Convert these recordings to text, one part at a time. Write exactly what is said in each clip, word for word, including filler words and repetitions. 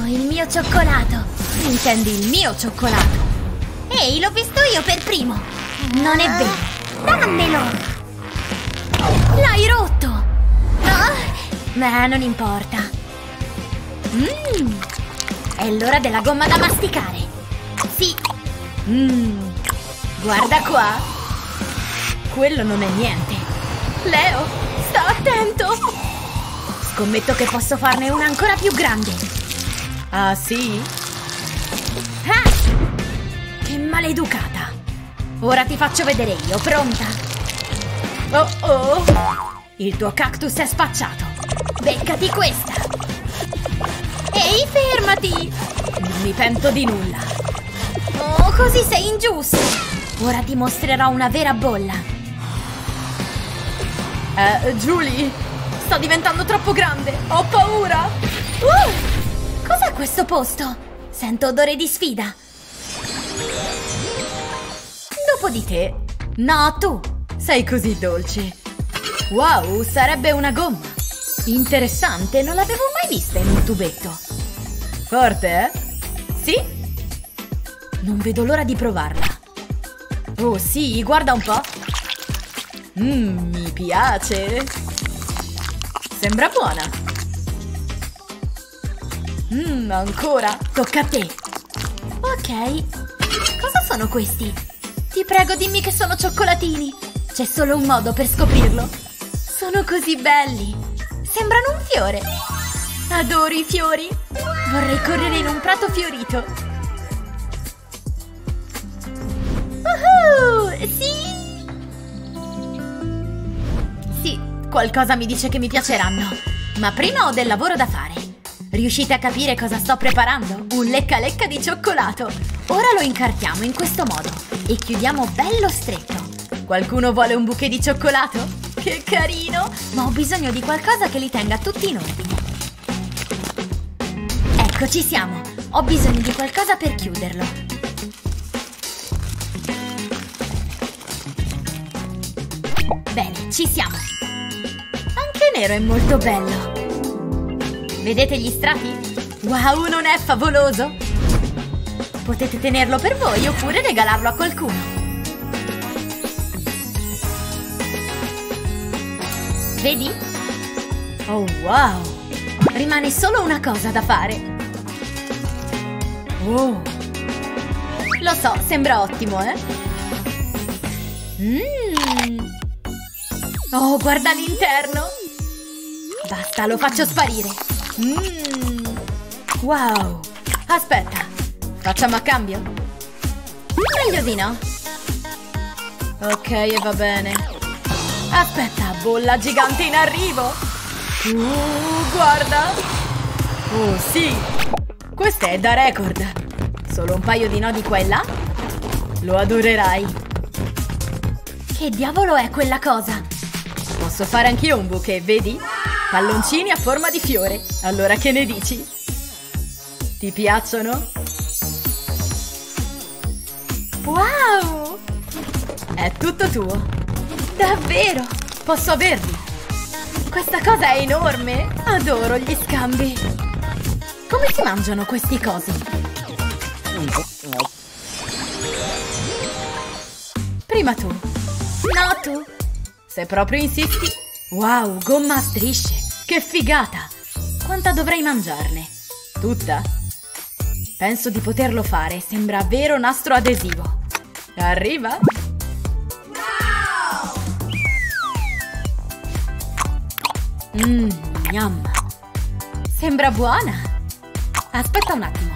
Oh, il mio cioccolato! Intendi il mio cioccolato? Ehi, l'ho visto io per primo! Non è vero! Dammelo! L'hai rotto! Ah, ma non importa! Mmm! È l'ora della gomma da masticare! Sì! Mmm! Guarda qua! Quello non è niente! Leo, sta attento! Scommetto che posso farne una ancora più grande. Ah, sì? Ah! Che maleducata! Ora ti faccio vedere io, pronta? Oh oh! Il tuo cactus è spacciato! Beccati questa! Ehi, fermati! Non mi pento di nulla! Oh, così sei ingiusto! Ora ti mostrerò una vera bolla! Eh, Julie! Sta diventando troppo grande! Ho paura! Uh! Cos'è questo posto? Sento odore di sfida! Dopo di te! No, tu! Sei così dolce! Wow, sarebbe una gomma! Interessante, non l'avevo mai vista in un tubetto! Forte, eh? Sì? Non vedo l'ora di provarla! Oh, sì, guarda un po'! Mmm, mi piace! Sembra buona! Mmm, ancora! Tocca a te! Ok! Cosa sono questi? Ti prego, dimmi che sono cioccolatini! C'è solo un modo per scoprirlo! Sono così belli! Sembrano un fiore! Adoro i fiori! Vorrei correre in un prato fiorito! Uhuu! Sì! Qualcosa mi dice che mi piaceranno. Ma prima ho del lavoro da fare. Riuscite a capire cosa sto preparando? Un lecca lecca di cioccolato. Ora lo incartiamo in questo modo e chiudiamo bello stretto. Qualcuno vuole un bouquet di cioccolato? Che carino! Ma ho bisogno di qualcosa che li tenga tutti in ordine. Ecco, ci siamo. Ho bisogno di qualcosa per chiuderlo. Bene, ci siamo. È molto bello. Vedete gli strati? Wow, non è favoloso? Potete tenerlo per voi oppure regalarlo a qualcuno. Vedi? Oh wow! Rimane solo una cosa da fare. Oh. Lo so, sembra ottimo, eh? Mm. Oh, guarda l'interno! Basta, lo faccio sparire! Mm. Wow! Aspetta! Facciamo a cambio? Meglio di no! Ok, e va bene! Aspetta, bolla gigante in arrivo! Uh, guarda! Oh, sì! Questa è da record! Solo un paio di nodi qua e là? Lo adorerai! Che diavolo è quella cosa? Posso fare anch'io un bouquet, vedi? Palloncini a forma di fiore. Allora che ne dici? Ti piacciono? Wow! È tutto tuo. Davvero? Posso averli? Questa cosa è enorme. Adoro gli scambi. Come si mangiano questi cosi? Prima tu. No, tu. Se proprio insisti. Wow, gomma a strisce. Che figata! Quanta dovrei mangiarne? Tutta? Penso di poterlo fare, sembra vero nastro adesivo. Arriva! Mmm, yum! Sembra buona! Aspetta un attimo,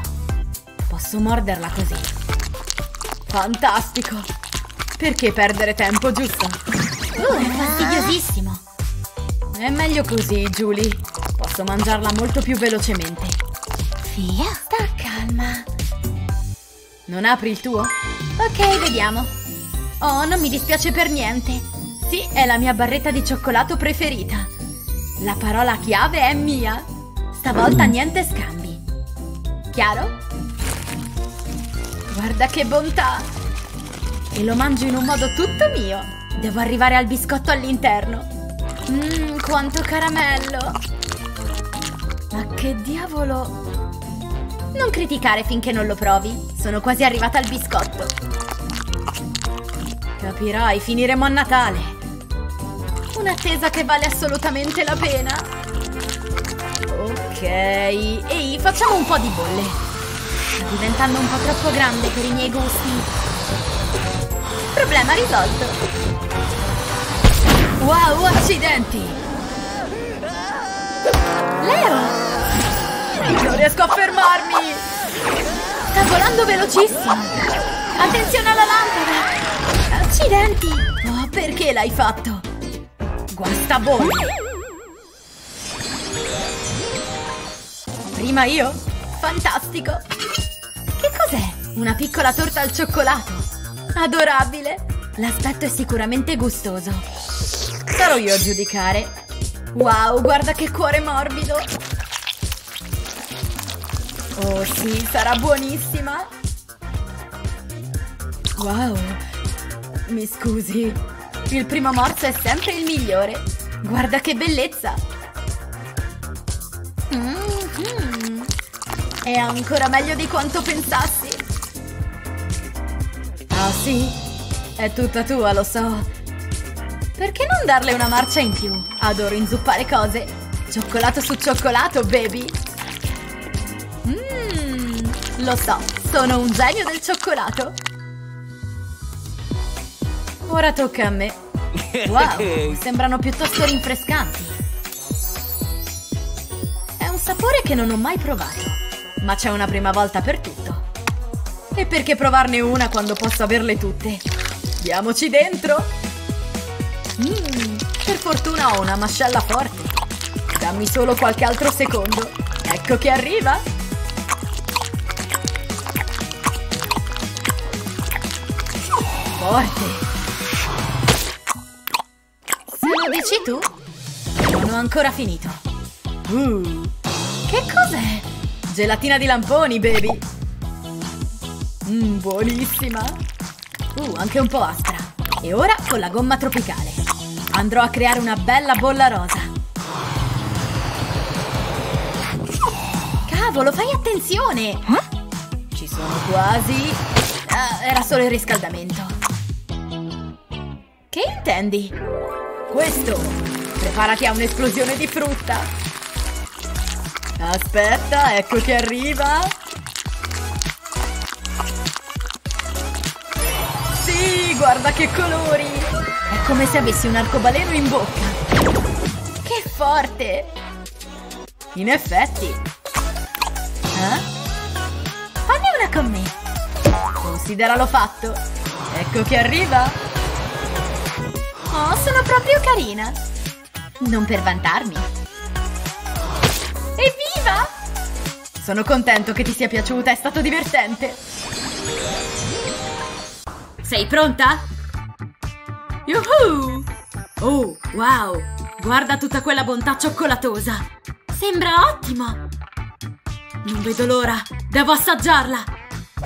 posso morderla così? Fantastico! Perché perdere tempo, giusto? Uh, è fastidiosissimo! È meglio così, Julie. Posso mangiarla molto più velocemente. Fia, sta calma. Non apri il tuo? Ok, vediamo. Oh, non mi dispiace per niente. Sì, è la mia barretta di cioccolato preferita. La parola chiave è mia. Stavolta niente scambi. Chiaro? Guarda che bontà! E lo mangio in un modo tutto mio. Devo arrivare al biscotto all'interno. Mmm, quanto caramello! Ma che diavolo! Non criticare finché non lo provi. Sono quasi arrivata al biscotto. Capirai, finiremo a Natale. Un'attesa che vale assolutamente la pena. Ok, ehi, facciamo un po' di bolle. Sta diventando un po' troppo grande per i miei gusti. Problema risolto. Wow, accidenti! Leo! Non riesco a fermarmi! Sta volando velocissimo! Attenzione alla lampada! Accidenti! Oh, perché l'hai fatto? Guasta voi! Prima io? Fantastico! Che cos'è? Una piccola torta al cioccolato! Adorabile! L'aspetto è sicuramente gustoso! Sarò io a giudicare! Wow, guarda che cuore morbido! Oh sì, sarà buonissima! Wow! Mi scusi, il primo morso è sempre il migliore! Guarda che bellezza! Mm-hmm. È ancora meglio di quanto pensassi! Ah sì? È tutta tua, lo so! Perché non darle una marcia in più? Adoro inzuppare cose! Cioccolato su cioccolato, baby! Mmm, lo so, sono un genio del cioccolato! Ora tocca a me! Wow, sembrano piuttosto rinfrescanti! È un sapore che non ho mai provato, ma c'è una prima volta per tutto! E perché provarne una quando posso averle tutte? Diamoci dentro! Mmm, per fortuna ho una mascella forte. Dammi solo qualche altro secondo. Ecco che arriva. Forte. Se lo dici tu? Non ho ancora finito. Uh, che cos'è? Gelatina di lamponi, baby. Mmm, buonissima. Uh, anche un po' aspra. E ora con la gomma tropicale andrò a creare una bella bolla rosa. Cavolo, fai attenzione! Eh? Ci sono quasi... Ah, era solo il riscaldamento. Che intendi? Questo! Preparati a un'esplosione di frutta! Aspetta, ecco che arriva! Sì, guarda che colori! È come se avessi un arcobaleno in bocca! Che forte! In effetti! Eh? Fammi una con me! Consideralo fatto! Ecco che arriva! Oh, sono proprio carina! Non per vantarmi! Evviva! Sono contento che ti sia piaciuta, è stato divertente! Sei pronta? Yuhu! Oh, wow! Guarda tutta quella bontà cioccolatosa! Sembra ottima! Non vedo l'ora! Devo assaggiarla!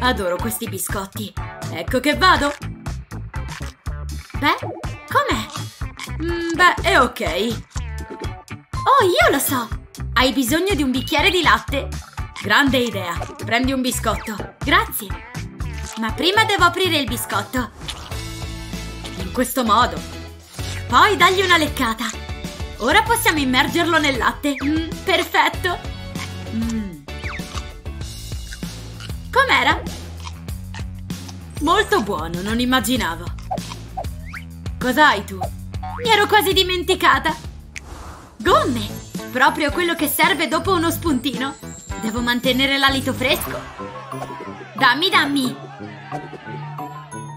Adoro questi biscotti! Ecco che vado! Beh, com'è? Mm, beh, è ok! Oh, io lo so! Hai bisogno di un bicchiere di latte! Grande idea! Prendi un biscotto! Grazie! Ma prima devo aprire il biscotto! In questo modo. Poi dagli una leccata. Ora possiamo immergerlo nel latte. Mm, perfetto. Mm. Com'era? Molto buono, non immaginavo. Cos'hai tu? Mi ero quasi dimenticata. Gomme! Proprio quello che serve dopo uno spuntino. Devo mantenere l'alito fresco. Dammi, dammi.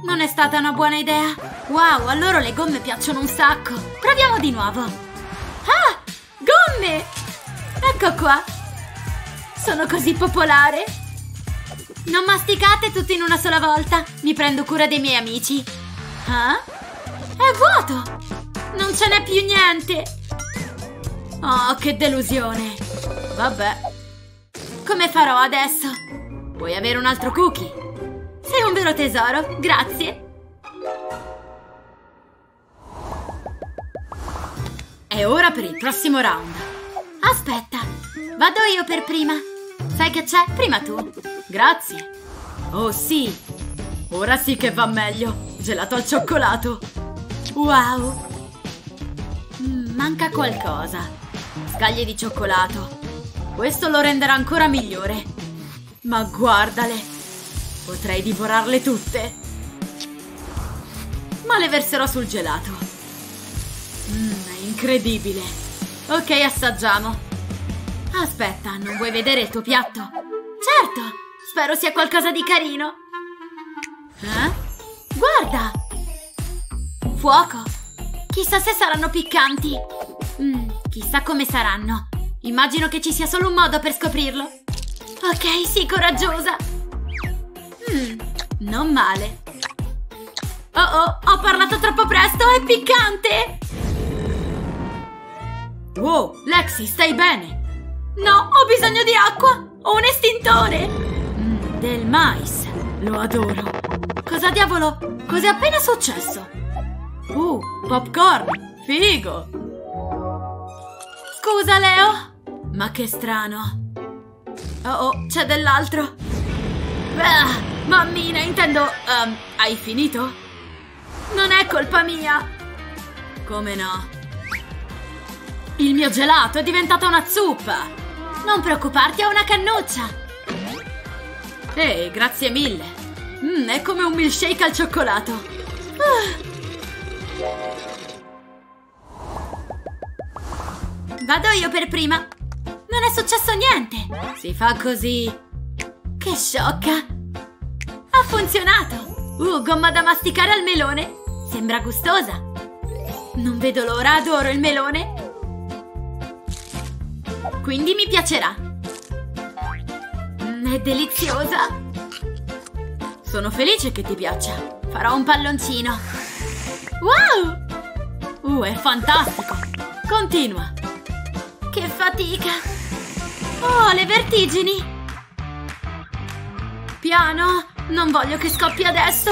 Non è stata una buona idea. Wow, a loro le gomme piacciono un sacco. Proviamo di nuovo. Ah, gomme! Ecco qua. Sono così popolare. Non masticate tutto in una sola volta. Mi prendo cura dei miei amici. Ah? È vuoto. Non ce n'è più niente. Oh, che delusione. Vabbè. Come farò adesso? Vuoi avere un altro cookie? Sei un vero tesoro, grazie! È ora per il prossimo round! Aspetta, vado io per prima! Sai che c'è? Prima tu. Grazie. Oh sì. Ora sì che va meglio. Gelato al cioccolato. Wow. Manca qualcosa. Scaglie di cioccolato. Questo lo renderà ancora migliore. Ma guardale. Potrei divorarle tutte. Ma le verserò sul gelato. Mmm, è incredibile. Ok, assaggiamo. Aspetta, non vuoi vedere il tuo piatto? Certo! Spero sia qualcosa di carino. Eh? Guarda! Fuoco! Chissà se saranno piccanti. Mm, chissà come saranno. Immagino che ci sia solo un modo per scoprirlo. Ok, sii coraggiosa. Mm, non male. Oh oh, ho parlato troppo presto, è piccante! Wow, Lexi, stai bene? No, ho bisogno di acqua! Ho un estintore! Mm, del mais! Lo adoro! Cosa diavolo? Cos'è appena successo? Uh, popcorn! Figo! Scusa, Leo! Ma che strano! Oh oh, c'è dell'altro! Ah, mammina, intendo... Um, hai finito? Non è colpa mia! Come no? Il mio gelato è diventato una zuppa! Non preoccuparti, ho una cannuccia! Ehi, hey, grazie mille! Mm, è come un milkshake al cioccolato! Uh. Vado io per prima! Non è successo niente! Si fa così! Che sciocca! Ha funzionato! Uh, gomma da masticare al melone! Sembra gustosa! Non vedo l'ora, adoro il melone! Quindi mi piacerà. Mm, è deliziosa. Sono felice che ti piaccia. Farò un palloncino. Wow! Uh, è fantastico. Continua. Che fatica. Oh, le vertigini. Piano. Non voglio che scoppi adesso.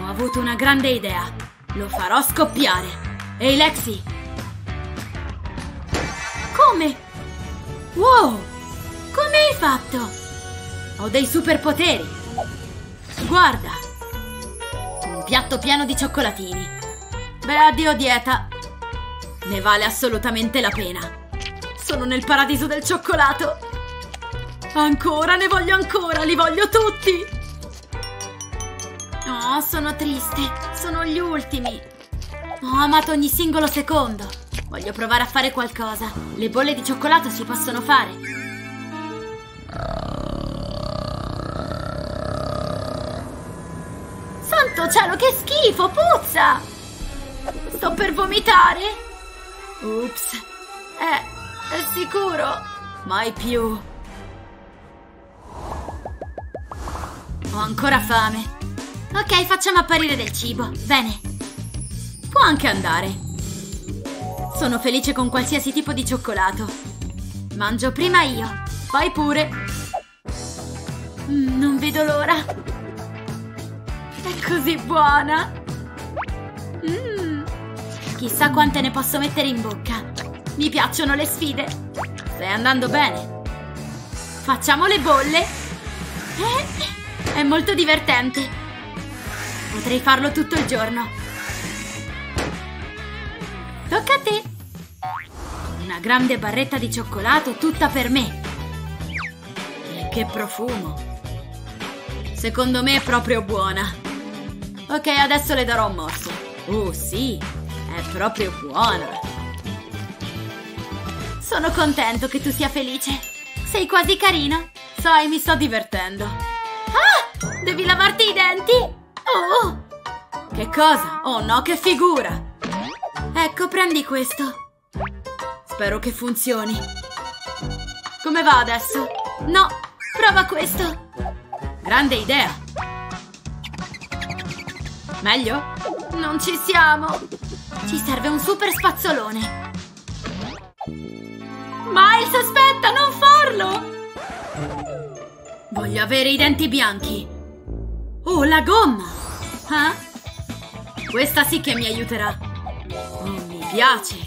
Ho avuto una grande idea. Lo farò scoppiare. Ehi, Lexi. Come? Wow! Come hai fatto? Ho dei superpoteri! Guarda! Un piatto pieno di cioccolatini! Beh, addio dieta! Ne vale assolutamente la pena! Sono nel paradiso del cioccolato! Ancora, ne voglio ancora! Li voglio tutti! Oh, sono triste! Sono gli ultimi! Ho amato ogni singolo secondo! Voglio provare a fare qualcosa. Le bolle di cioccolato si possono fare. Santo cielo, che schifo! Puzza! Sto per vomitare. Ups. Eh, è sicuro. Mai più. Ho ancora fame. Ok, facciamo apparire del cibo. Bene. Può anche andare. Sono felice con qualsiasi tipo di cioccolato. Mangio prima io, poi pure. Mm, non vedo l'ora. È così buona. Mm. Chissà quante ne posso mettere in bocca. Mi piacciono le sfide. Stai andando bene. Facciamo le bolle. Eh, è molto divertente. Potrei farlo tutto il giorno. Tocca a te. Una grande barretta di cioccolato tutta per me. E che profumo. Secondo me è proprio buona. Ok, adesso le darò un morso. Oh sì, è proprio buona. Sono contento che tu sia felice. Sei quasi carina. Sai, mi sto divertendo. Ah, devi lavarti i denti. Oh, che cosa? Oh no, che figura. Ecco, prendi questo. Spero che funzioni. Come va adesso? No, prova questo. Grande idea. Meglio? Non ci siamo. Ci serve un super spazzolone. Miles, aspetta, non farlo. Voglio avere i denti bianchi. Oh, la gomma. Eh? Questa sì che mi aiuterà. Mi piace.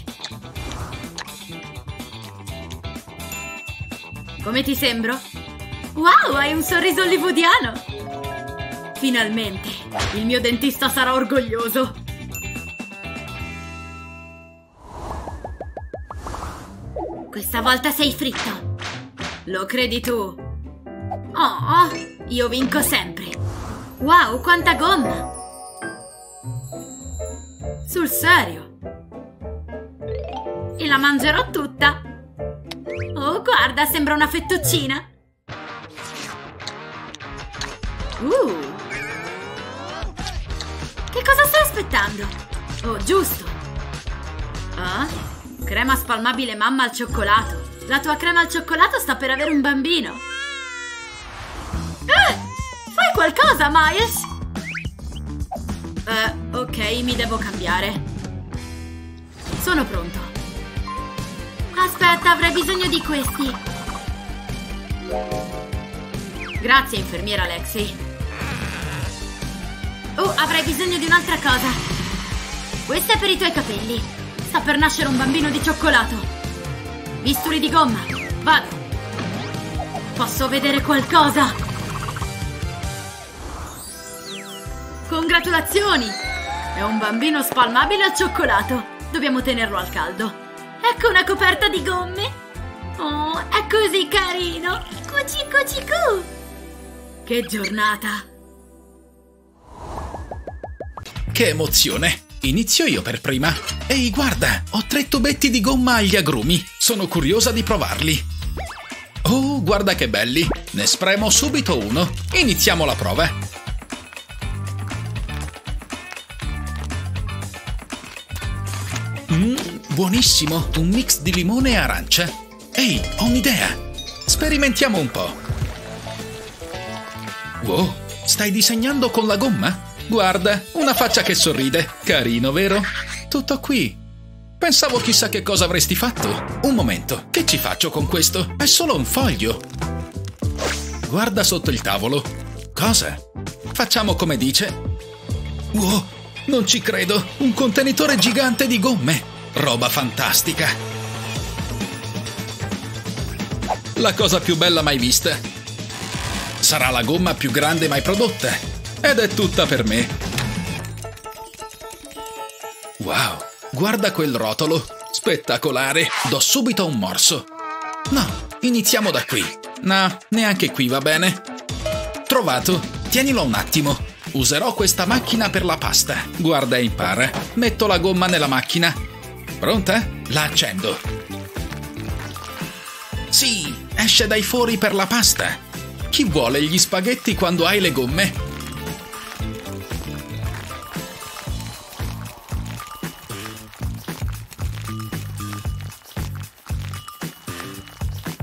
Come ti sembro? Wow, hai un sorriso hollywoodiano! Finalmente! Il mio dentista sarà orgoglioso! Questa volta sei fritto! Lo credi tu? Oh, io vinco sempre! Wow, quanta gomma! Sul serio! E la mangerò tutta! Oh, guarda, sembra una fettuccina! Uh! Che cosa stai aspettando? Oh, giusto! Ah? Crema spalmabile mamma al cioccolato! La tua crema al cioccolato sta per avere un bambino! Ah! Fai qualcosa, Miles! Eh, ok, mi devo cambiare. Sono pronto. Aspetta, avrei bisogno di questi. Grazie, infermiera Lexi. Oh, avrei bisogno di un'altra cosa. Questa è per i tuoi capelli. Sta per nascere un bambino di cioccolato. Bisturi di gomma. Vado. Posso vedere qualcosa? Congratulazioni! È un bambino spalmabile al cioccolato. Dobbiamo tenerlo al caldo. Ecco una coperta di gomme. Oh, è così carino. Cuci, cuci, cu. Che giornata! Che emozione! Inizio io per prima. Ehi, guarda! Ho tre tubetti di gomma agli agrumi. Sono curiosa di provarli. Oh, guarda che belli! Ne spremo subito uno. Iniziamo la prova. Mm, buonissimo! Un mix di limone e arancia. Ehi, ho un'idea! Sperimentiamo un po'. Wow, stai disegnando con la gomma? Guarda, una faccia che sorride. Carino, vero? Tutto qui. Pensavo chissà che cosa avresti fatto. Un momento, che ci faccio con questo? È solo un foglio. Guarda sotto il tavolo. Cosa? Facciamo come dice. Wow, non ci credo. Un contenitore gigante di gomme. Roba fantastica. La cosa più bella mai vista. Sarà la gomma più grande mai prodotta. Ed è tutta per me. Wow, guarda quel rotolo. Spettacolare. Do subito un morso. No, iniziamo da qui. No, neanche qui va bene. Trovato. Tienilo un attimo. Userò questa macchina per la pasta. Guarda e impara. Metto la gomma nella macchina. Pronta? La accendo. Sì, esce dai fori per la pasta. Chi vuole gli spaghetti quando hai le gomme?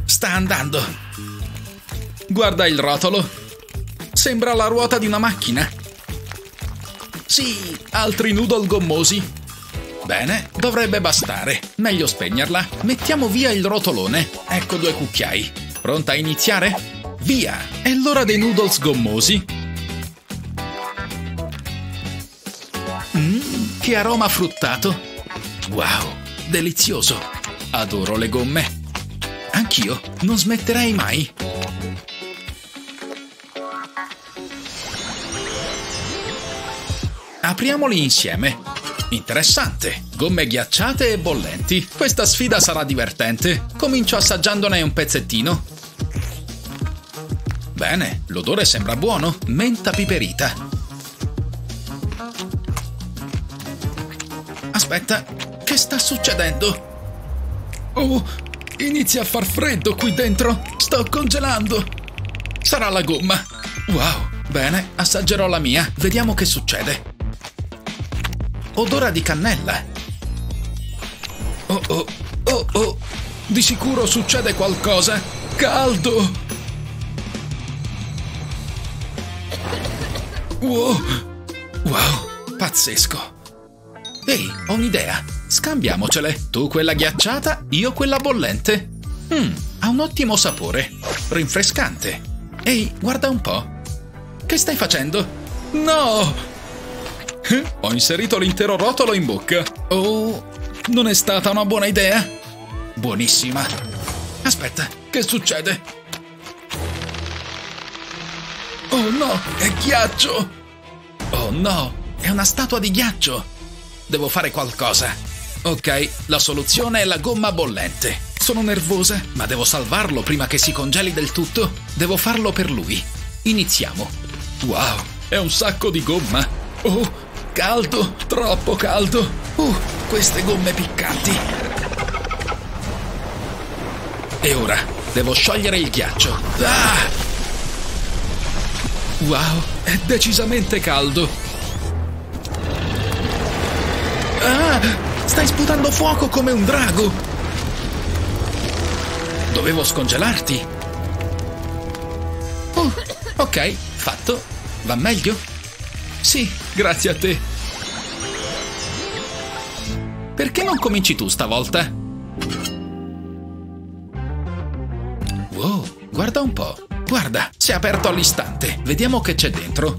Sta andando. Guarda il rotolo. Sembra la ruota di una macchina. Sì, altri noodle gommosi. Bene, dovrebbe bastare. Meglio spegnerla. Mettiamo via il rotolone. Ecco due cucchiai. Pronta a iniziare? Via! È l'ora dei noodles gommosi. Mmm, che aroma fruttato. Wow, delizioso. Adoro le gomme. Anch'io non smetterei mai. Apriamoli insieme. Interessante. Gomme ghiacciate e bollenti. Questa sfida sarà divertente. Comincio assaggiandone un pezzettino. Bene, l'odore sembra buono. Menta piperita. Aspetta, che sta succedendo? Oh! Inizia a far freddo qui dentro. Sto congelando. Sarà la gomma. Wow. Bene, assaggerò la mia. Vediamo che succede. Odora di cannella. Oh oh. Oh oh. Di sicuro succede qualcosa. Caldo. Wow. Wow. Pazzesco. Ehi, ho un'idea. Scambiamocele. Tu quella ghiacciata, io quella bollente. Mmm, ha un ottimo sapore. Rinfrescante. Ehi, guarda un po'. Che stai facendo? No! Eh, ho inserito l'intero rotolo in bocca. Oh, non è stata una buona idea. Buonissima. Aspetta, Che succede? Oh no, è ghiaccio! Oh no, è una statua di ghiaccio! Devo fare qualcosa. Ok, la soluzione è la gomma bollente. Sono nervosa, ma devo salvarlo prima che si congeli del tutto. Devo farlo per lui. Iniziamo. Wow, è un sacco di gomma. Oh, caldo, troppo caldo. Uh, queste gomme piccanti. E ora devo sciogliere il ghiaccio. Ah! Wow, è decisamente caldo. Ah, stai sputando fuoco come un drago. Dovevo scongelarti. Oh, ok, fatto. Va meglio? Sì, grazie a te. Perché non cominci tu stavolta? Oh, guarda un po'. Guarda, si è aperto all'istante. Vediamo che c'è dentro.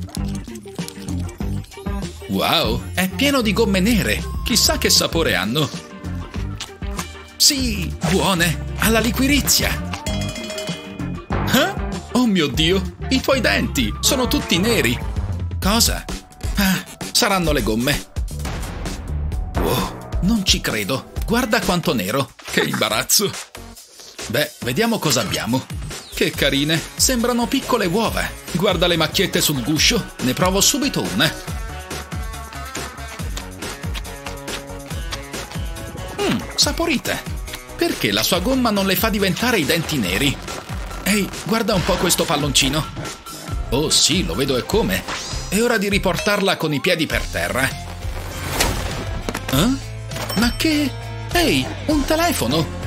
Wow, è pieno di gomme nere. Chissà che sapore hanno. Sì, buone, alla liquirizia. Eh? Oh mio Dio, i tuoi denti sono tutti neri. Cosa? Ah, saranno le gomme. Wow, non ci credo. Guarda quanto nero. Che imbarazzo. Beh, vediamo cosa abbiamo. Che carine, sembrano piccole uova. Guarda le macchiette sul guscio, ne provo subito una. Mmm, saporita. Perché la sua gomma non le fa diventare i denti neri? Ehi, guarda un po' questo palloncino. Oh sì, lo vedo e come. È ora di riportarla con i piedi per terra. Eh? Ma che... Ehi, un telefono!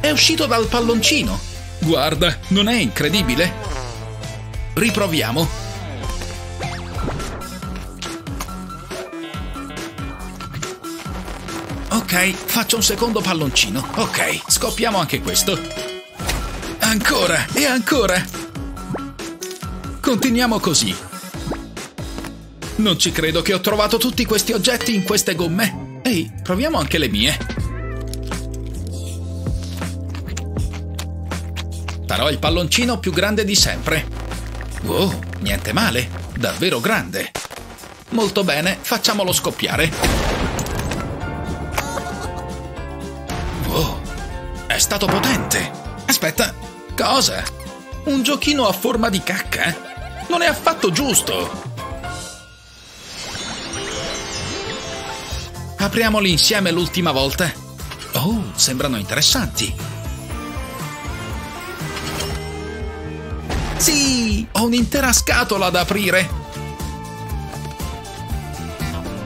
È uscito dal palloncino. Guarda, non è incredibile? Riproviamo. Ok, faccio un secondo palloncino. Ok, scoppiamo anche questo. Ancora e ancora. Continuiamo così. Non ci credo che ho trovato tutti questi oggetti in queste gomme. Ehi, proviamo anche le mie. Farò il palloncino più grande di sempre. Wow, niente male, davvero grande. Molto bene, facciamolo scoppiare. Wow, è stato potente. Aspetta, cosa? Un giochino a forma di cacca? Non è affatto giusto. Apriamoli insieme l'ultima volta. Oh, sembrano interessanti. Sì, ho un'intera scatola da aprire.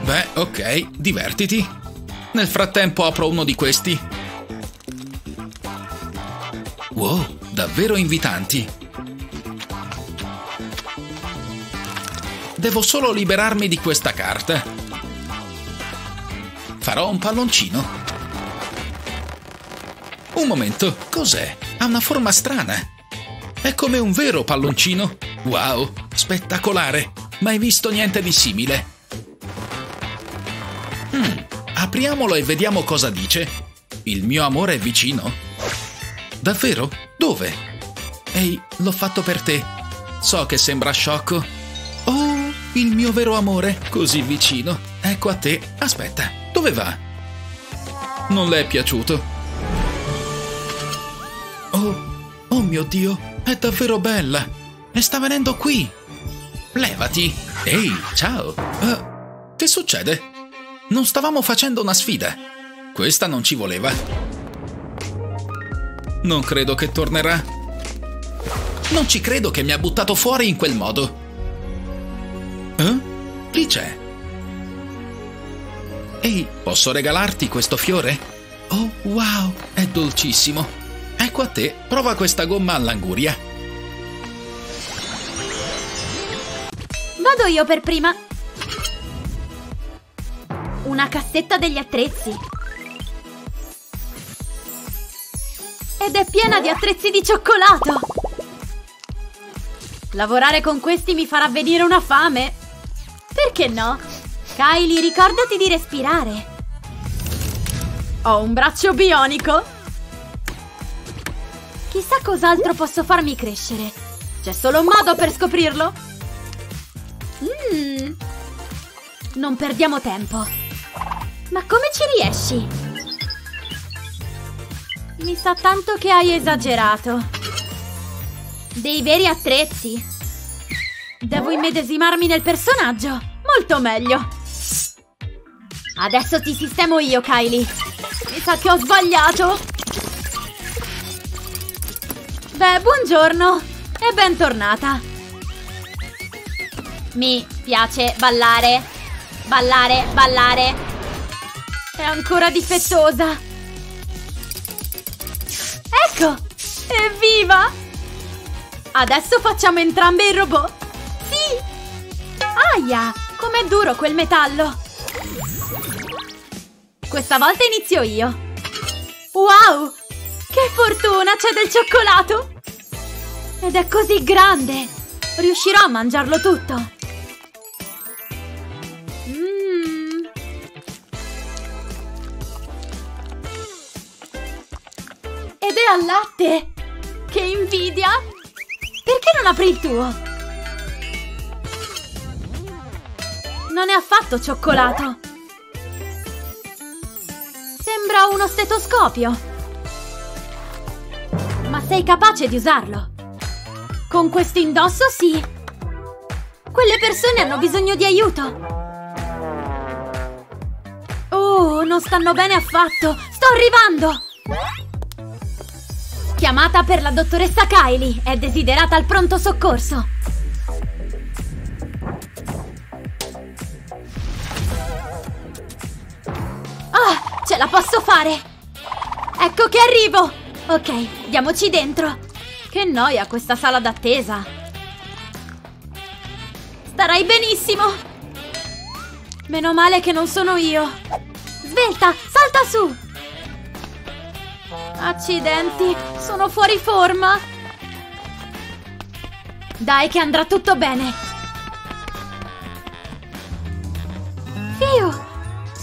Beh, ok, divertiti. Nel frattempo apro uno di questi. Wow, davvero invitanti. Devo solo liberarmi di questa carta. Farò un palloncino. Un momento, cos'è? Ha una forma strana. È come un vero palloncino. Wow, spettacolare. Mai visto niente di simile. Mm, apriamolo e vediamo cosa dice. Il mio amore è vicino? Davvero? Dove? Ehi, l'ho fatto per te. So che sembra sciocco. Oh, il mio vero amore, così vicino. Ecco a te. Aspetta, dove va? Non le è piaciuto. Oh, oh mio Dio. È davvero bella! E sta venendo qui! Levati! Ehi, ciao! Uh, che succede? Non stavamo facendo una sfida! Questa non ci voleva! Non credo che tornerà! Non ci credo che mi ha buttato fuori in quel modo! Uh, lì c'è! Ehi, posso regalarti questo fiore? Oh, wow! È dolcissimo! Ecco a te, prova questa gomma all'anguria. Vado io per prima. Una cassetta degli attrezzi. Ed è piena di attrezzi di cioccolato. Lavorare con questi mi farà venire una fame. Perché no? Kylie, ricordati di respirare. Ho un braccio bionico. Chissà cos'altro posso farmi crescere. C'è solo un modo per scoprirlo. Mm. Non perdiamo tempo. Ma come ci riesci? Mi sa tanto che hai esagerato. Dei veri attrezzi. Devo immedesimarmi nel personaggio. Molto meglio. Adesso ti sistemo io, Kylie. Mi sa che ho sbagliato. Beh, buongiorno e bentornata. Mi piace ballare. Ballare, ballare. È ancora difettosa. Ecco! Evviva! Adesso facciamo entrambe il robot. Sì! Aia! Com'è duro quel metallo! Questa volta inizio io. Wow! Che fortuna, c'è del cioccolato! Ed è così grande! Riuscirò a mangiarlo tutto! Mm. Ed è al latte! Che invidia! Perché non apri il tuo? Non è affatto cioccolato! Sembra uno stetoscopio! Ma sei capace di usarlo? Con questo indosso sì! Quelle persone hanno bisogno di aiuto! Oh, non stanno bene affatto! Sto arrivando! Chiamata per la dottoressa Kylie! È desiderata al pronto soccorso! Ce la posso fare! Ecco che arrivo! Ok, diamoci dentro! Che noia questa sala d'attesa! Starai benissimo! Meno male che non sono io! Svelta! Salta su! Accidenti! Sono fuori forma! Dai che andrà tutto bene! Fiu!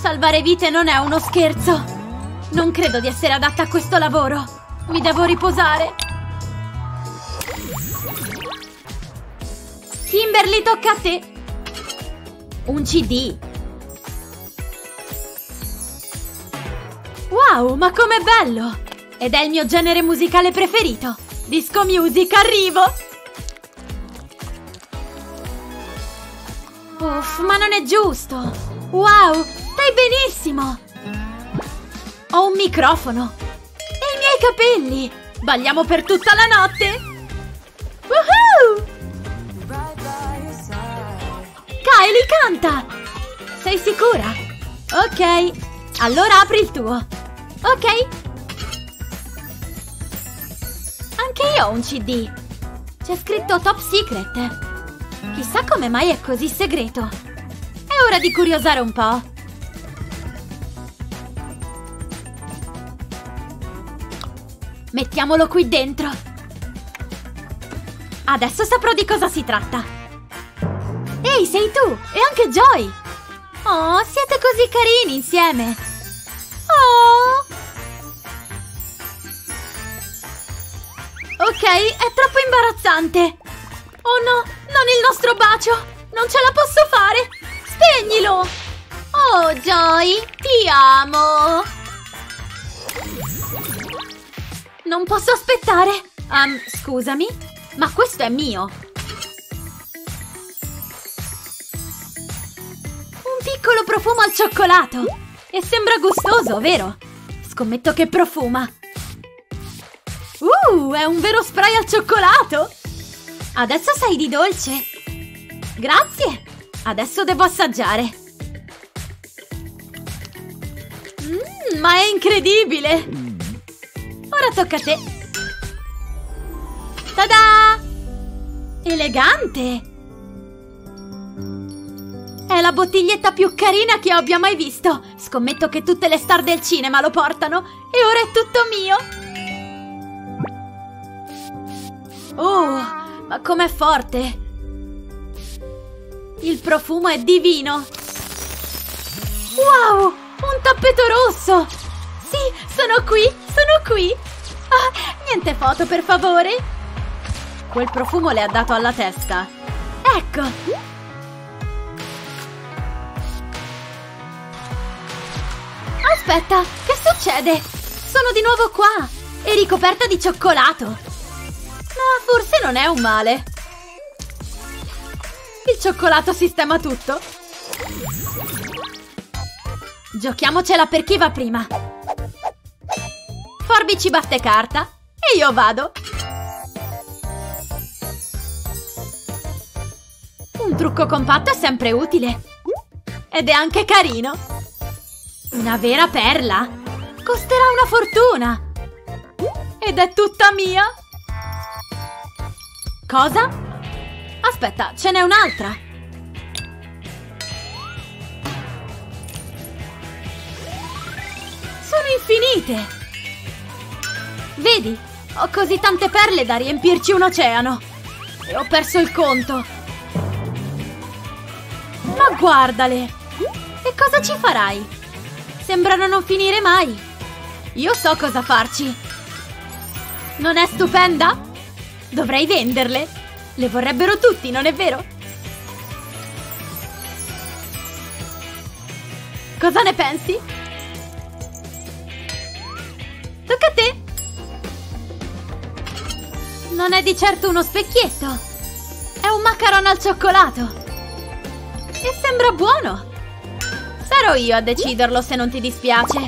Salvare vite non è uno scherzo! Non credo di essere adatta a questo lavoro! Mi devo riposare! Kimberly, tocca a te! Un C D! Wow, ma com'è bello! Ed è il mio genere musicale preferito! Disco music, arrivo! Uff, ma non è giusto! Wow! Stai benissimo! Ho un microfono! E i miei capelli! Balliamo per tutta la notte! Woohoo! Kylie, canta! Sei sicura? Ok, allora apri il tuo! Ok! Anche io ho un C D! C'è scritto Top Secret! Chissà come mai è così segreto! È ora di curiosare un po'! Mettiamolo qui dentro! Adesso saprò di cosa si tratta! Ehi, sei tu! E anche Joy! Oh, siete così carini insieme! Oh! Ok, è troppo imbarazzante! Oh no! Non il nostro bacio! Non ce la posso fare! Spegnilo! Oh, Joy! Ti amo! Non posso aspettare! Um, scusami, ma questo è mio! Un piccolo profumo al cioccolato! E sembra gustoso, vero? Scommetto che profuma! Uh, è un vero spray al cioccolato! Adesso sai di dolce! Grazie! Adesso devo assaggiare! Mm, ma è incredibile! Ora tocca a te! Tada! Elegante! È la bottiglietta più carina che abbia mai visto! Scommetto che tutte le star del cinema lo portano! E ora è tutto mio! Oh, ma com'è forte! Il profumo è divino! Wow! Un tappeto rosso! Sì, sono qui! Sono qui! Ah, Niente foto, per favore? Quel profumo le ha dato alla testa. Ecco! Aspetta, che succede? Sono di nuovo qua! E ricoperta di cioccolato! Ma forse non è un male. Il cioccolato sistema tutto. Giochiamocela per chi va prima. Forbici batte carta e io vado. Un trucco compatto è sempre utile. Ed è anche carino. Una vera perla. Costerà una fortuna. Ed è tutta mia. Cosa? Aspetta, ce n'è un'altra. Infinite! Vedi? Ho così tante perle da riempirci un oceano! E ho perso il conto! Ma guardale! E cosa ci farai? Sembrano non finire mai! Io so cosa farci! Non è stupenda? Dovrei venderle! Le vorrebbero tutti, non è vero? Cosa ne pensi? Tocca a te! Non è di certo uno specchietto! È un macaron al cioccolato! E sembra buono! Sarò io a deciderlo se non ti dispiace!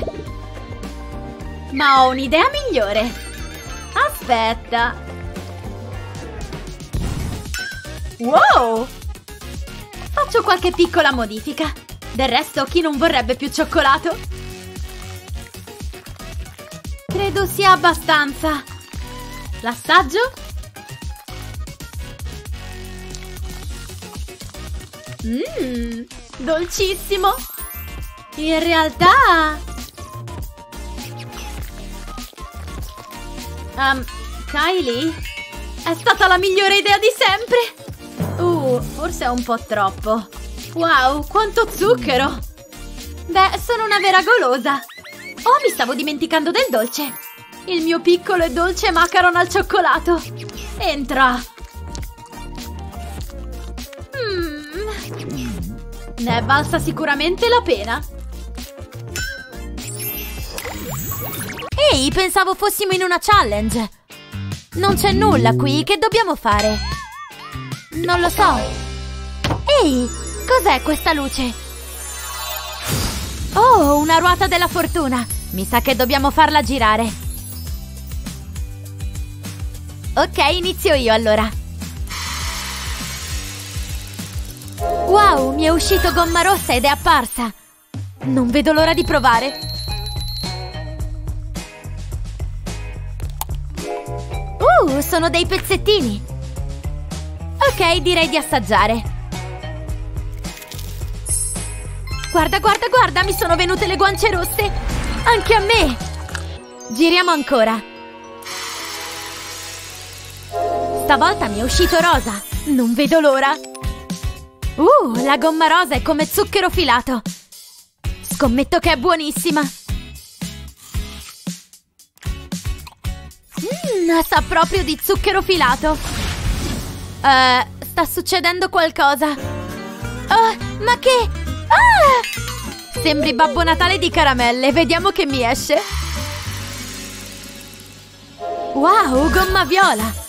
Ma ho un'idea migliore! Aspetta! Wow! Faccio qualche piccola modifica! Del resto, chi non vorrebbe più cioccolato? Credo sia abbastanza. L'assaggio? Mmm, dolcissimo. In realtà... Um, Kylie? È stata la migliore idea di sempre. Uh, forse è un po' troppo. Wow, quanto zucchero. Beh, sono una vera golosa. Oh, mi stavo dimenticando del dolce! Il mio piccolo e dolce macaron al cioccolato! Entra! Mm. Ne è valsa sicuramente la pena! Ehi, hey, pensavo fossimo in una challenge! Non c'è nulla qui, che dobbiamo fare? Non lo so! Ehi, hey, cos'è questa luce? Oh, una ruota della fortuna! Mi sa che dobbiamo farla girare. Ok, inizio io allora. Wow, mi è uscito gomma rossa ed è apparsa! Non vedo l'ora di provare. Uh, sono dei pezzettini! Ok, direi di assaggiare. Guarda, guarda, guarda! Mi sono venute le guance rosse! Anche a me! Giriamo ancora! Stavolta mi è uscito rosa! Non vedo l'ora! Uh, la gomma rosa è come zucchero filato! Scommetto che è buonissima! Mmm, sa proprio di zucchero filato! Eh, uh, sta succedendo qualcosa! Uh, ma che... Ah! Sembri Babbo Natale di caramelle, vediamo che mi esce. Wow, gomma viola!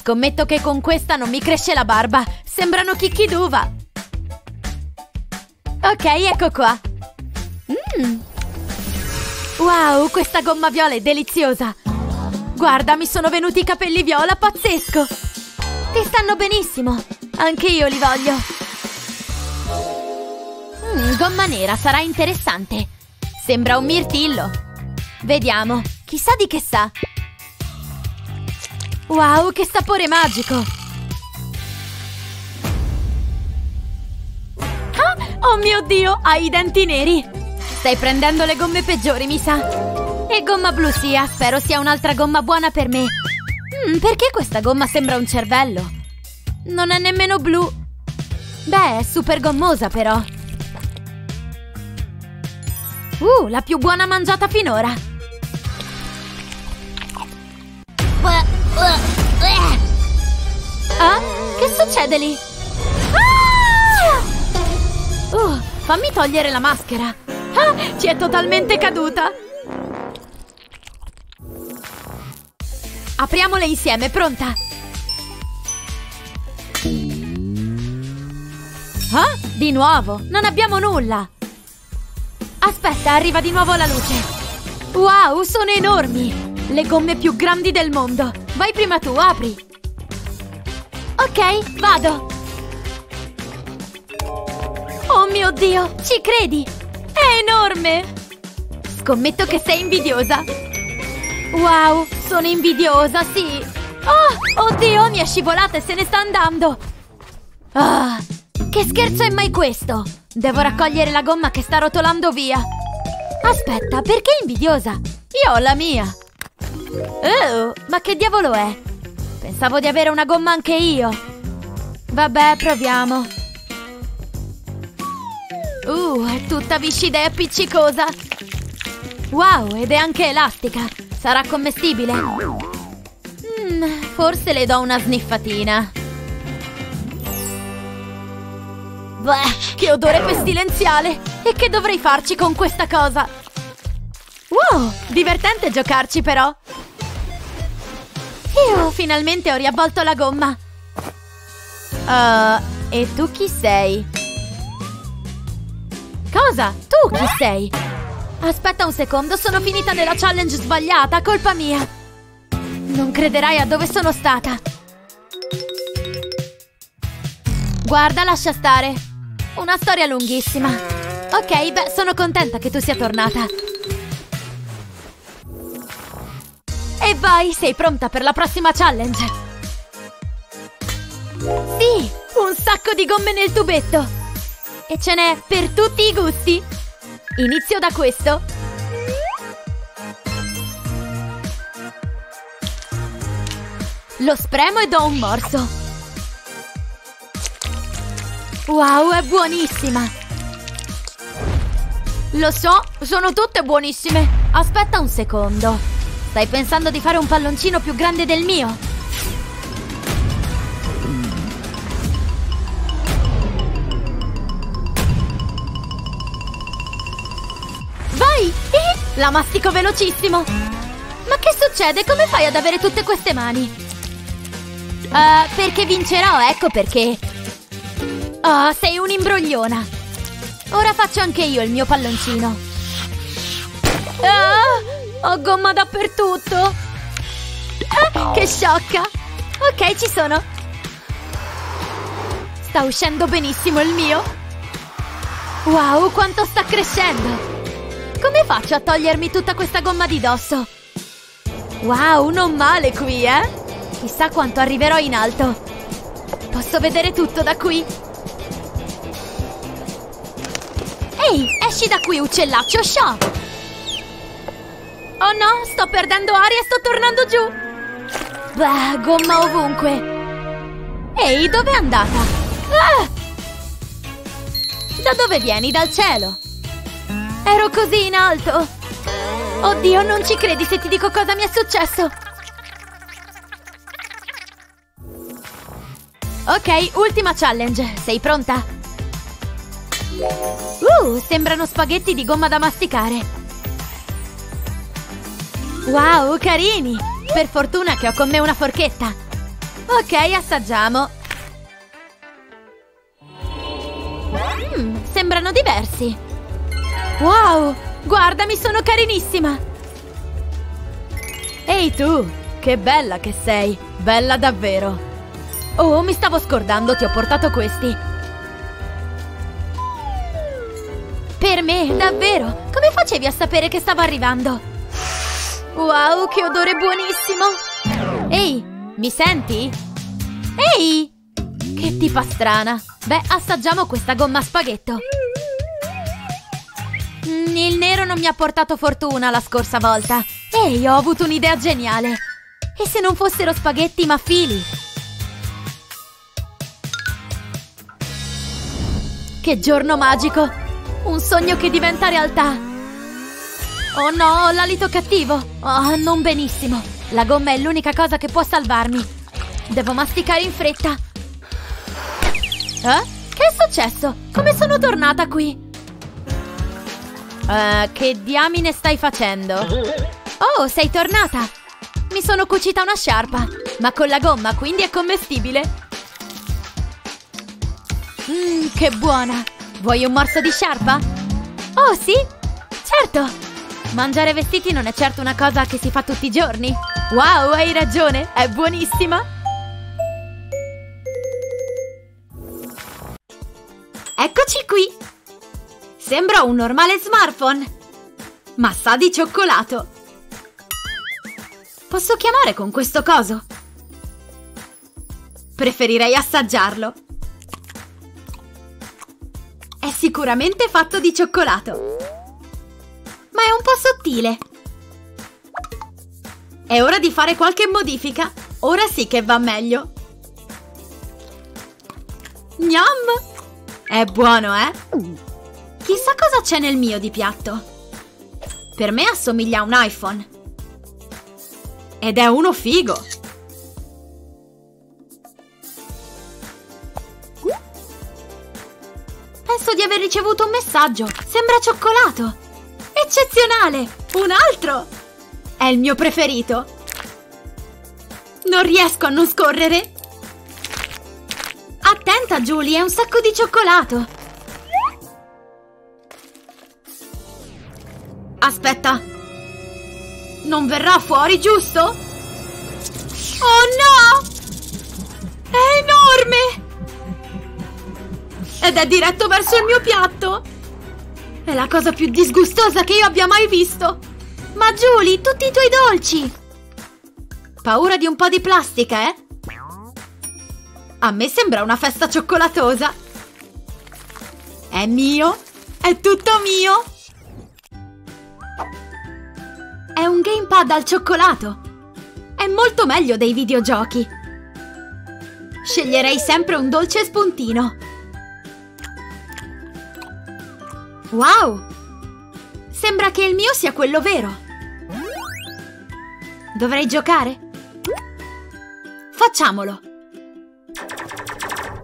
Scommetto che con questa non mi cresce la barba, sembrano chicchi d'uva. Ok, ecco qua. Mm. Wow, questa gomma viola è deliziosa! Guarda, mi sono venuti i capelli viola, pazzesco! Ti stanno benissimo, anche io li voglio. Mm, gomma nera, sarà interessante. Sembra un mirtillo. Vediamo, chissà di che sa. Wow, che sapore magico! Ah, oh mio Dio, hai i denti neri! Stai prendendo le gomme peggiori, mi sa. E gomma blu sia, spero sia un'altra gomma buona per me. Mm, perché questa gomma sembra un cervello? Non è nemmeno blu. Beh, è super gommosa però. Uh, la più buona mangiata finora! Ah? Che succede lì? Ah! Uh, fammi togliere la maschera. Ah, ci è totalmente caduta. Apriamole insieme, pronta? Ah? Di nuovo, non abbiamo nulla. Aspetta, arriva di nuovo la luce. Wow, sono enormi! Le gomme più grandi del mondo! Vai prima tu, apri! Ok, vado! Oh mio Dio, ci credi? È enorme! Scommetto che sei invidiosa! Wow, sono invidiosa, sì! Oh, oddio, mi è scivolata e se ne sta andando! Ah, che scherzo è mai questo? Devo raccogliere la gomma che sta rotolando via! Aspetta, perché invidiosa? Io ho la mia! Oh, ma che diavolo è? Pensavo di avere una gomma anche io! Vabbè, proviamo! Uh, è tutta viscida e appiccicosa! Wow, ed è anche elastica! Sarà commestibile? Mm, forse le do una sniffatina! Bleh, che odore pestilenziale! E che dovrei farci con questa cosa? Wow, divertente giocarci però! Io finalmente ho riavvolto la gomma! Uh, e tu chi sei? Cosa? Tu chi sei? Aspetta un secondo, sono finita nella challenge sbagliata, colpa mia! Non crederai a dove sono stata! Guarda, lascia stare! Una storia lunghissima! Ok, beh, sono contenta che tu sia tornata. E vai, sei pronta per la prossima challenge? Sì, un sacco di gomme nel tubetto. E ce n'è per tutti i gusti. Inizio da questo. Lo spremo e do un morso. Wow, è buonissima! Lo so, sono tutte buonissime! Aspetta un secondo! Stai pensando di fare un palloncino più grande del mio? Vai! Eh, la mastico velocissimo! Ma che succede? Come fai ad avere tutte queste mani? Uh, perché vincerò, ecco perché! Oh, sei un'imbrogliona! Ora faccio anche io il mio palloncino. Ah, ho gomma dappertutto. Ah, che sciocca. Ok, ci sono. Sta uscendo benissimo il mio. Wow, quanto sta crescendo. Come faccio a togliermi tutta questa gomma di dosso? Wow, non male qui, eh? Chissà quanto arriverò in alto. Posso vedere tutto da qui? Ehi, esci da qui, uccellaccio sciò! Oh no, sto perdendo aria e sto tornando giù! Bah, gomma ovunque! Ehi, dov'è andata? Ah! Da dove vieni? Dal cielo! Ero così in alto! Oddio, non ci credi se ti dico cosa mi è successo! Ok, ultima challenge, sei pronta? Uh, sembrano spaghetti di gomma da masticare. Wow, carini! Per fortuna che ho con me una forchetta. Ok, assaggiamo. Mm, sembrano diversi. Wow, guardami, sono carinissima. Ehi tu, che bella che sei. Bella davvero. Oh, mi stavo scordando, ti ho portato questi. Per me, davvero? Come facevi a sapere che stavo arrivando? Wow, che odore buonissimo! Ehi, mi senti? Ehi! Che tipa strana! Beh, assaggiamo questa gomma a spaghetto! Mm, il nero non mi ha portato fortuna la scorsa volta! Ehi, ho avuto un'idea geniale! E se non fossero spaghetti ma fili? Che giorno magico! Un sogno che diventa realtà! Oh no, ho l'alito cattivo! Oh, non benissimo! La gomma è l'unica cosa che può salvarmi. Devo masticare in fretta. Eh? Che è successo? Come sono tornata qui? Uh, che diamine stai facendo? Oh, sei tornata! Mi sono cucita una sciarpa, ma con la gomma quindi è commestibile. Mmm, che buona! Vuoi un morso di sciarpa? Oh, sì? Certo! Mangiare vestiti non è certo una cosa che si fa tutti i giorni. Wow, hai ragione! È buonissima! Eccoci qui! Sembra un normale smartphone, ma sa di cioccolato! Posso chiamare con questo coso? Preferirei assaggiarlo! È sicuramente fatto di cioccolato! Ma è un po' sottile! È ora di fare qualche modifica! Ora sì che va meglio! Gnam! È buono, eh? Chissà cosa c'è nel mio di piatto. Per me assomiglia a un iPhone. Ed è uno figo. Penso di aver ricevuto un messaggio. Sembra cioccolato. Eccezionale! Un altro! È il mio preferito. Non riesco a non scorrere. Attenta, Julie, è un sacco di cioccolato! Aspetta! Non verrà fuori, giusto? Oh no! È enorme! Ed è diretto verso il mio piatto! È la cosa più disgustosa che io abbia mai visto! Ma Julie, tutti i tuoi dolci! Paura di un po' di plastica, eh? A me sembra una festa cioccolatosa! È mio! È tutto mio! È un gamepad al cioccolato! È molto meglio dei videogiochi! Sceglierei sempre un dolce spuntino! Wow! Sembra che il mio sia quello vero! Dovrei giocare? Facciamolo!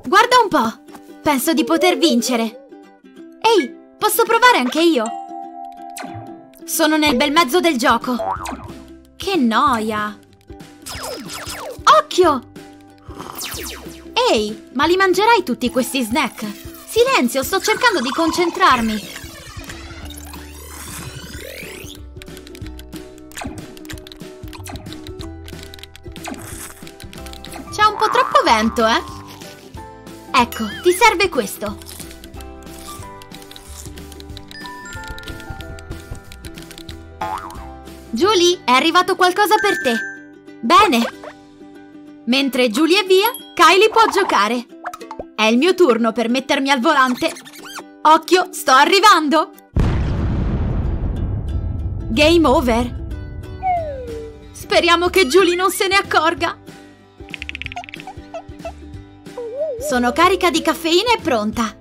Guarda un po', penso di poter vincere. Ehi, posso provare anche io? Sono nel bel mezzo del gioco. Che noia. Occhio! Ehi, ma li mangerai tutti questi snack? Silenzio, sto cercando di concentrarmi. C'è un po' troppo vento, eh? Ecco, ti serve questo. Julie, è arrivato qualcosa per te. Bene. Mentre Julie è via, Kylie può giocare. È il mio turno per mettermi al volante. Occhio, sto arrivando. Game over. Speriamo che Julie non se ne accorga. Sono carica di caffeina e pronta!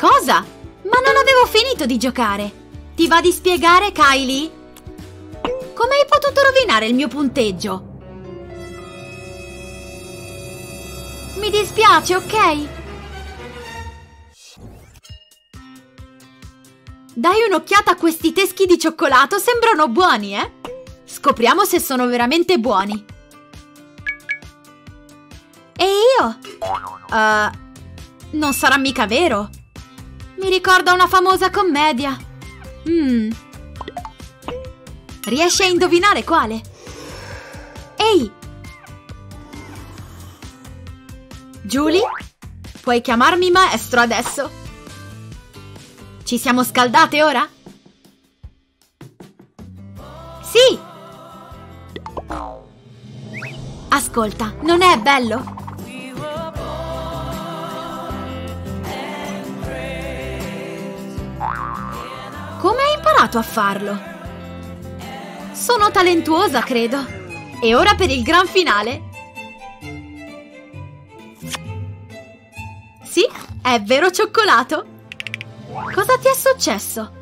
Cosa? Ma non avevo finito di giocare! Ti va di spiegare, Kylie? Come hai potuto rovinare il mio punteggio? Mi dispiace, ok? Dai un'occhiata a questi teschi di cioccolato, sembrano buoni, eh? Scopriamo se sono veramente buoni! E io? Uh, non sarà mica vero? Mi ricorda una famosa commedia. Mm. Riesci a indovinare quale? Ehi! Julie? Puoi chiamarmi maestro adesso? Ci siamo scaldate ora? Sì! Ascolta, non è bello? Come hai imparato a farlo? Sono talentuosa, credo. E ora per il gran finale. Sì, è vero cioccolato. Cosa ti è successo?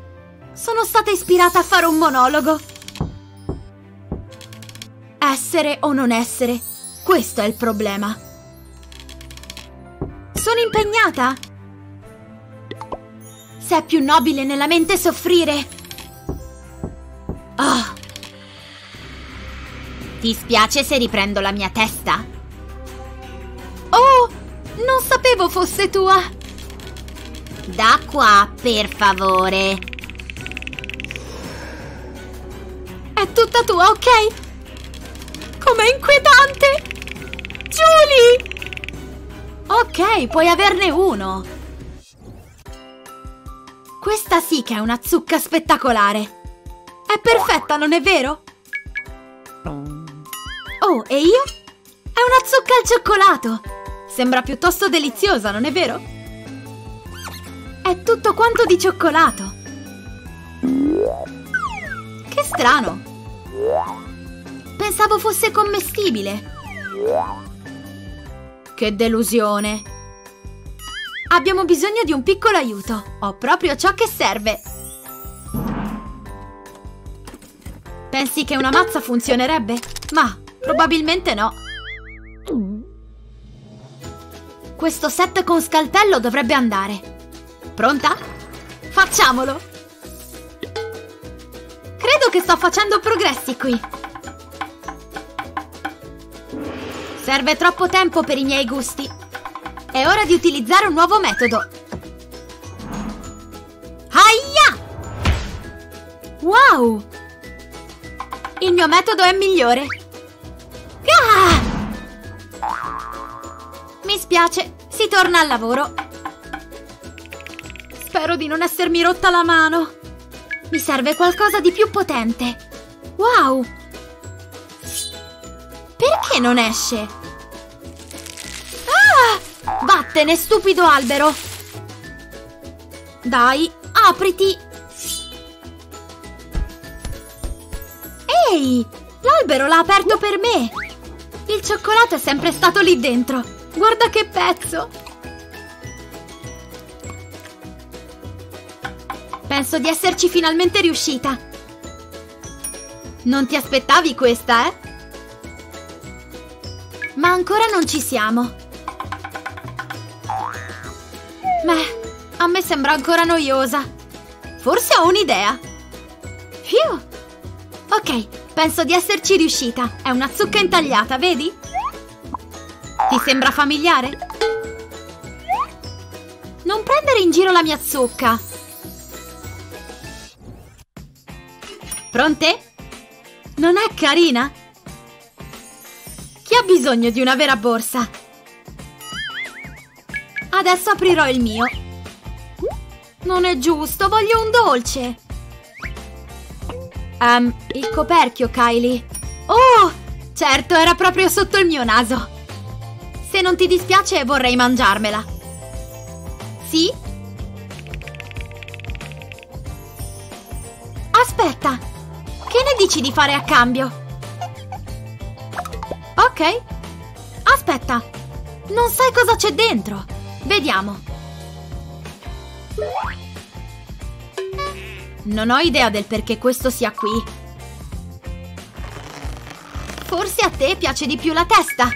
Sono stata ispirata a fare un monologo. Essere o non essere, questo è il problema. Sono impegnata. Se è più nobile nella mente soffrire. Oh. Ti spiace se riprendo la mia testa? Oh, non sapevo fosse tua. Da qua, per favore. È tutta tua, ok? Com'è inquietante! Julie! Ok, puoi averne uno. Questa sì che è una zucca spettacolare. È perfetta, non è vero? Oh, e io? È una zucca al cioccolato. Sembra piuttosto deliziosa, non è vero? È tutto quanto di cioccolato. Che strano. Pensavo fosse commestibile. Che delusione. Abbiamo bisogno di un piccolo aiuto. Ho proprio ciò che serve. Pensi che una mazza funzionerebbe? Ma probabilmente no. Questo set con scaltello dovrebbe andare. Pronta? Facciamolo. Credo che sto facendo progressi qui. Serve troppo tempo per i miei gusti. È ora di utilizzare un nuovo metodo. Aia! Wow! Il mio metodo è migliore. Ah! Mi spiace, si torna al lavoro. Spero di non essermi rotta la mano. Mi serve qualcosa di più potente. Wow! Perché non esce? Ah! Vattene, stupido albero! Dai, apriti! Ehi! L'albero l'ha aperto per me! Il cioccolato è sempre stato lì dentro! Guarda che pezzo! Penso di esserci finalmente riuscita! Non ti aspettavi questa, eh? Ma ancora non ci siamo. Beh, a me sembra ancora noiosa. Forse ho un'idea. Fiu! Ok, penso di esserci riuscita. È una zucca intagliata, vedi? Ti sembra familiare? Non prendere in giro la mia zucca. Pronte? Non è carina? Chi ha bisogno di una vera borsa? Adesso aprirò il mio. Non è giusto, voglio un dolce. Um, il coperchio, Kylie. Oh, certo, era proprio sotto il mio naso. Se non ti dispiace, vorrei mangiarmela. Sì? Aspetta, che ne dici di fare a cambio? Ok, aspetta, non sai cosa c'è dentro. Vediamo. Non ho idea del perché questo sia qui. Forse a te piace di più la testa.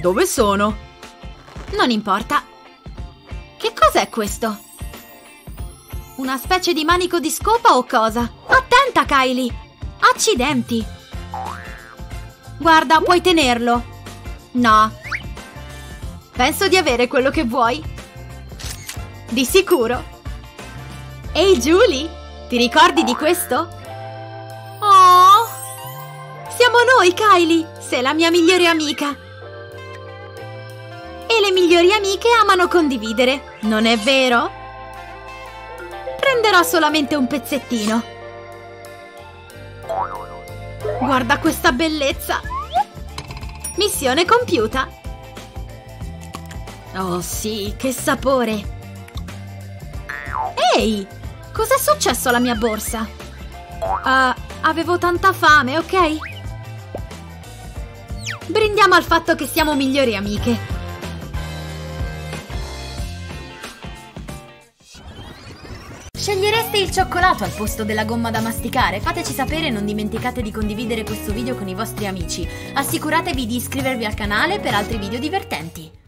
Dove sono? Non importa. Che cos'è questo? Una specie di manico di scopa o cosa? Attenta, Kylie! Accidenti! Guarda, puoi tenerlo. No. Penso di avere quello che vuoi. Di sicuro. Ehi, Julie, ti ricordi di questo? Oh! Siamo noi, Kylie. Sei la mia migliore amica. E le migliori amiche amano condividere, non è vero? Prenderò solamente un pezzettino. Guarda questa bellezza! Missione compiuta! Oh sì, che sapore! Ehi! Cos'è successo alla mia borsa? Uh, avevo tanta fame, ok? Brindiamo al fatto che siamo migliori amiche! Scegliereste il cioccolato al posto della gomma da masticare? Fateci sapere e non dimenticate di condividere questo video con i vostri amici. Assicuratevi di iscrivervi al canale per altri video divertenti.